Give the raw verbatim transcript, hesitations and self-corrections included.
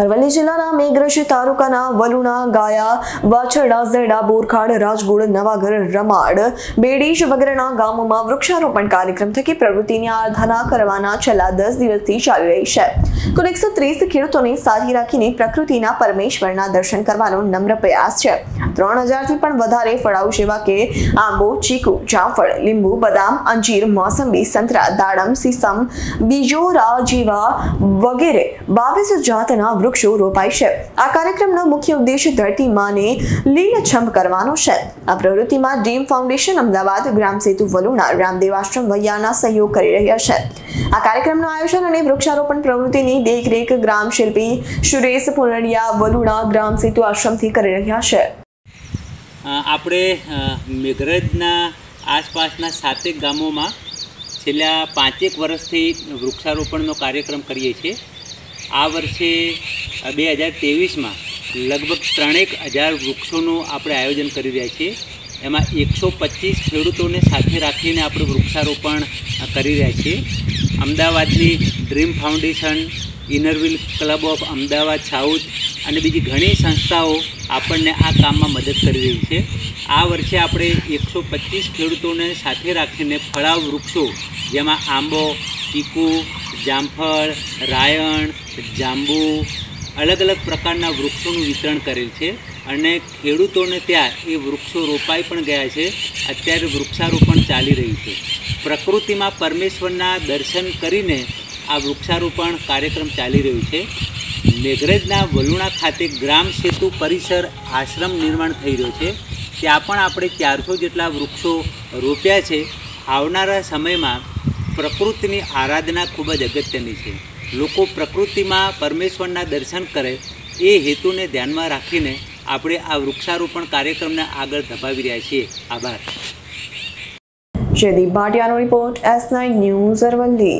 અરવલ્લી જિલ્લાના મેઘરજ તાલુકાના વલુણા, ગાયા, વાછરડા, ઝરડા, બોરખાડ, રાજગોળ, નવાગર, રમાડ, બેડીજ વગેરેના ગામોમાં વૃક્ષારોપણ કાર્યક્રમ થકી પ્રવૃત્તિની આરાધના કરવાના છેલ્લા દસ દિવસથી ચાલી રહી છે. કુલ એકસો ત્રીસ ખેડૂતોને સાથે રાખીને પ્રકૃતિના પરમેશ્વરના દર્શન કરવાનો નમ્ર પ્રયાસ છે. ત્રણ હજારથી પણ વધારે ફળાઉ જેવા કે આંબો, ચીકુ, જામફળ, લીંબુ, બદામ, અંજીર, મોસંબી, સંતરા, દાડમ, સીસમ, બીજોરા જેવા વગેરે બાવીસ જાતના વૃક્ષો રોપાય છે. આ કાર્યક્રમનો મુખ્ય ઉદ્દેશ ધરતી માને લીલછમ કરવાનો છે. આ પ્રવૃત્તિમાં ડ્રીમ ફાઉન્ડેશન અમદાવાદ, ગ્રામ સેતુ વલુણા, રામદેવ આશ્રમ વૈયાના સહયોગ કરી રહ્યા છે. આ કાર્યક્રમનું આયોજન અને વૃક્ષારોપણ પ્રવૃત્તિની દેખરેખ ગ્રામ શિલ્પી સુરેશ પુનરિયા વલુણા ગ્રામ સેતુ આશ્રમથી કરી રહ્યા છે. આપણે મેઘરજના આસપાસના સાતેક ગામોમાં છેલ્લા પાંચેક વર્ષથી વૃક્ષારોપણનો કાર્યક્રમ કરીએ છીએ. આ વર્ષે બે હજાર ત્રેવીસમાં લગભગ ત્રણેક હજાર વૃક્ષોનું આપણે આયોજન કરી રહ્યા છીએ. એમાં એકસો પચીસ ખેડૂતોને સાથે રાખીને આપણે વૃક્ષારોપણ કરી રહ્યા છીએ. અમદાવાદની dream foundation, Inner Wheel club of Ahmedabad south અને બીજી ઘણી સંસ્થાઓ આપણને આ કામમાં મદદ કરી રહી છે. આ વર્ષે આપણે એકસો પચીસ ખેડૂતોને સાથે રાખીને ફળાવ વૃક્ષો જેમાં આંબો, ચીકુ, જામફળ, રાયણ, જાંબુ અલગ અલગ પ્રકારના વૃક્ષોનું વિતરણ કરેલ છે અને ખેડૂતોને ત્યાં એ વૃક્ષો રોપાઈ પણ ગયા છે. અત્યારે વૃક્ષારોપણ ચાલી રહ્યું છે. પ્રકૃતિમાં પરમેશ્વરના દર્શન કરીને આ વૃક્ષારોપણ કાર્યક્રમ ચાલી રહ્યું છે. મેઘરજના વલુણા ખાતે ગ્રામ સેતુ પરિસર આશ્રમ નિર્માણ થઈ રહ્યો છે. ત્યાં પણ આપણે ચારસો જેટલા વૃક્ષો રોપ્યા છે. આવનારા સમયમાં પ્રકૃતિની આરાધના ખૂબ જ અગત્યની છે. લોકો પ્રકૃતિમાં પરમેશ્વરના દર્શન કરે એ હેતુને ધ્યાનમાં રાખીને આપણે આ વૃક્ષારોપણ કાર્યક્રમને આગળ ધપાવી રહ્યા છીએ. આભાર. જેડી ભાટિયાનો report, S nine news, Aravalli.